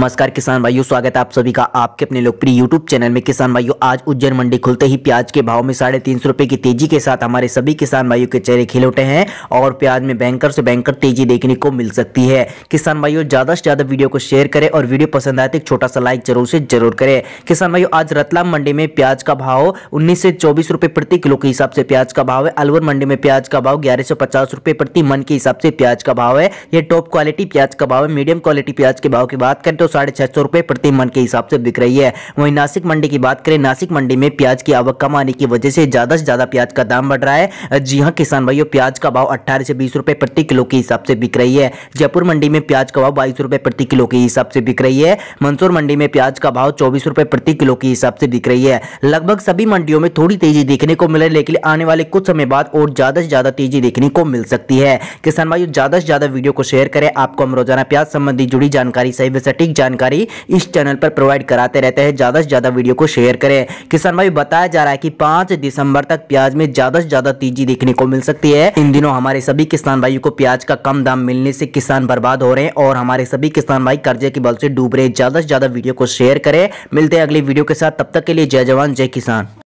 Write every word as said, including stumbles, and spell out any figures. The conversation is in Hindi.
नमस्कार किसान भाइयों, स्वागत है आप सभी का आपके अपने लोकप्रिय यूट्यूब चैनल में। किसान भाइयों, आज उज्जैन मंडी खुलते ही प्याज के भाव में साढ़े तीन सौ रुपये की तेजी के साथ हमारे सभी किसान भाइयों के चेहरे खिल उठे हैं और प्याज में भयंकर से भयंकर तेजी देखने को मिल सकती है। किसान भाइयों, ज्यादा से ज्यादा वीडियो को शेयर करें और वीडियो पसंद आए तो एक छोटा सा लाइक जरूर से जरूर करें। किसान भाइयों, आज रतलाम मंडी में प्याज का भाव उन्नीस से चौबीस रुपये प्रति किलो के हिसाब से प्याज का भाव है। अलवर मंडी में प्याज का भाव ग्यारह सौ पचास रुपये प्रति मन के हिसाब से प्याज का भाव है। यह टॉप क्वालिटी प्याज का भाव है। मीडियम क्वालिटी प्याज के भाव की बात करें तो साढ़े छह सौ रुपए प्रति मन के हिसाब से बिक रही है। वहीं नासिक मंडी की बात करें, नासिक मंडी में प्याज की आवक कम आने की वजह से ज्यादा से ज्यादा प्याज का दाम बढ़ रहा है। जी हां किसान भाइयों, प्याज का भाव अट्ठारह से बीस रुपए प्रति किलो के हिसाब से बिक रही है। जयपुर मंडी में प्याज का भाव बाईस रुपए प्रति किलो के हिसाब से बिक रही है। मंदसूर मंडी में प्याज का भाव चौबीस रुपए प्रति किलो के हिसाब से बिक रही है। लगभग सभी मंडियों में थोड़ी तेजी देखने को मिल रही है, लेकिन आने वाले कुछ समय बाद और ज्यादा से ज्यादा तेजी देखने को मिल सकती है। किसान भाइयों, ज्यादा से ज्यादा वीडियो को शेयर करें। आपको हम रोजाना प्याज संबंधी जुड़ी जानकारी सही व सटीक जानकारी इस चैनल पर प्रोवाइड कराते रहते हैं। ज्यादा से ज्यादा वीडियो को शेयर करें। किसान भाई, बताया जा रहा है कि पांच दिसंबर तक प्याज में ज्यादा से ज्यादा तेजी देखने को मिल सकती है। इन दिनों हमारे सभी किसान भाइयों को प्याज का कम दाम मिलने से किसान बर्बाद हो रहे हैं और हमारे सभी किसान भाई कर्जे के बल से डूब रहे हैं। ज्यादा से ज्यादा वीडियो को शेयर करें। मिलते हैं अगली वीडियो के साथ, तब तक के लिए जय जवान जय किसान।